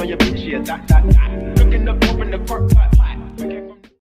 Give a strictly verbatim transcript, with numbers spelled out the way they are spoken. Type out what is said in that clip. on your bitch, yeah, dot, dot, dot. Looking up over in the park pot.